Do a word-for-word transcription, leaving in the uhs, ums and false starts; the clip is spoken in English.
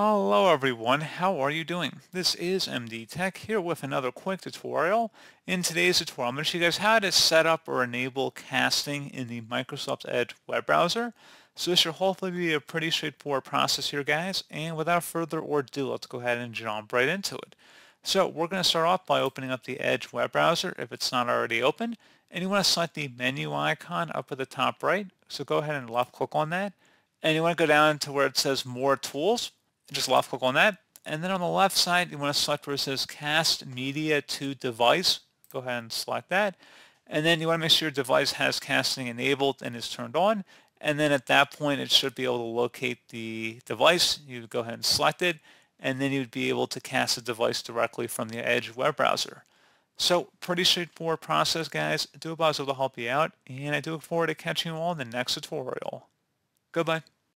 Hello everyone, how are you doing? This is M D Tech here with another quick tutorial. In today's tutorial, I'm going to show you guys how to set up or enable casting in the Microsoft Edge web browser. So this should hopefully be a pretty straightforward process here, guys. And without further ado, let's go ahead and jump right into it. So we're going to start off by opening up the Edge web browser if it's not already open. And you want to select the menu icon up at the top right. So go ahead and left click on that. And you want to go down to where it says More Tools. Just left click on that, and then on the left side you want to select where it says Cast Media to Device. Go ahead and select that, and then you want to make sure your device has casting enabled and is turned on, and then at that point it should be able to locate the device. You go ahead and select it, and then you'd be able to cast the device directly from the Edge web browser. So pretty straightforward process, guys. I do hope I was able to help you out, and I do look forward to catching you all in the next tutorial. Goodbye.